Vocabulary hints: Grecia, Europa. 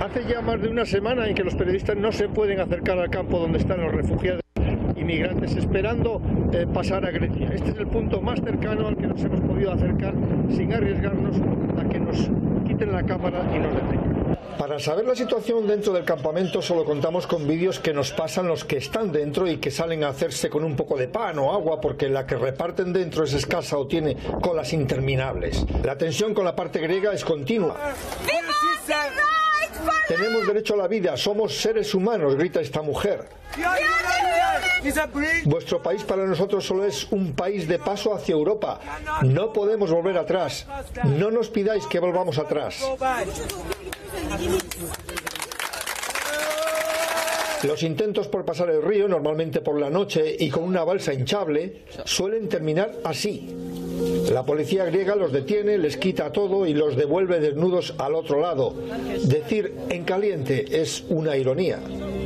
Hace ya más de una semana en que los periodistas no se pueden acercar al campo donde están los refugiados inmigrantes esperando pasar a Grecia. Este es el punto más cercano al que nos hemos podido acercar sin arriesgarnos a que nos quiten la cámara y nos detengan. Para saber la situación dentro del campamento solo contamos con vídeos que nos pasan los que están dentro y que salen a hacerse con un poco de pan o agua porque la que reparten dentro es escasa o tiene colas interminables. La tensión con la parte griega es continua. Tenemos derecho a la vida, somos seres humanos, grita esta mujer. Vuestro país para nosotros solo es un país de paso hacia Europa. No podemos volver atrás. No nos pidáis que volvamos atrás. Los intentos por pasar el río, normalmente por la noche y con una balsa hinchable, suelen terminar así. La policía griega los detiene, les quita todo y los devuelve desnudos al otro lado. Decir en caliente es una ironía.